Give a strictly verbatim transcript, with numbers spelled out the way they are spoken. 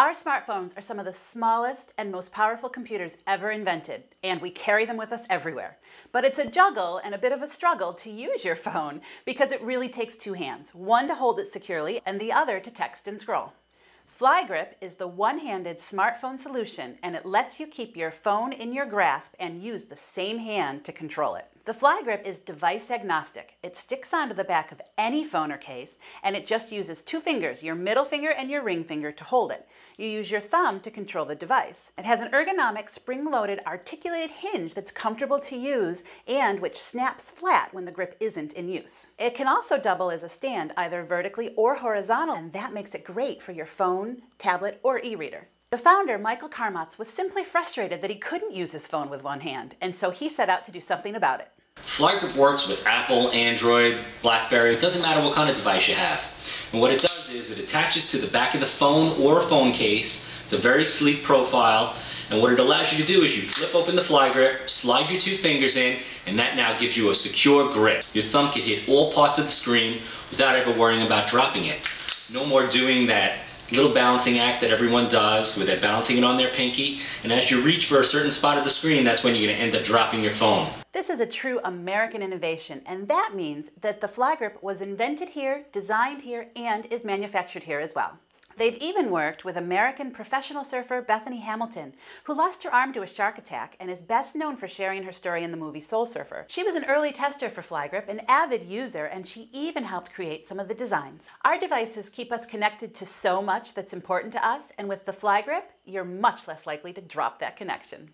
Our smartphones are some of the smallest and most powerful computers ever invented, and we carry them with us everywhere. But it's a juggle and a bit of a struggle to use your phone because it really takes two hands, one to hold it securely and the other to text and scroll. Flygrip is the one-handed smartphone solution, and it lets you keep your phone in your grasp and use the same hand to control it. The Flygrip is device agnostic. It sticks onto the back of any phone or case, and it just uses two fingers, your middle finger and your ring finger, to hold it. You use your thumb to control the device. It has an ergonomic, spring-loaded, articulated hinge that's comfortable to use and which snaps flat when the grip isn't in use. It can also double as a stand, either vertically or horizontal, and that makes it great for your phone, tablet, or e-reader. The founder, Michael Karmatz, was simply frustrated that he couldn't use his phone with one hand, and so he set out to do something about it. Flygrip works with Apple, Android, BlackBerry. It doesn't matter what kind of device you have. And what it does is it attaches to the back of the phone or a phone case. It's a very sleek profile, and what it allows you to do is you flip open the Flygrip, slide your two fingers in, and that now gives you a secure grip. Your thumb can hit all parts of the screen without ever worrying about dropping it. No more doing that little balancing act that everyone does where they're balancing it on their pinky, and as you reach for a certain spot of the screen, that's when you're going to end up dropping your phone. This is a true American innovation, and that means that the Flygrip was invented here, designed here, and is manufactured here as well. They've even worked with American professional surfer Bethany Hamilton, who lost her arm to a shark attack and is best known for sharing her story in the movie Soul Surfer. She was an early tester for Flygrip, an avid user, and she even helped create some of the designs. Our devices keep us connected to so much that's important to us, and with the Flygrip, you're much less likely to drop that connection.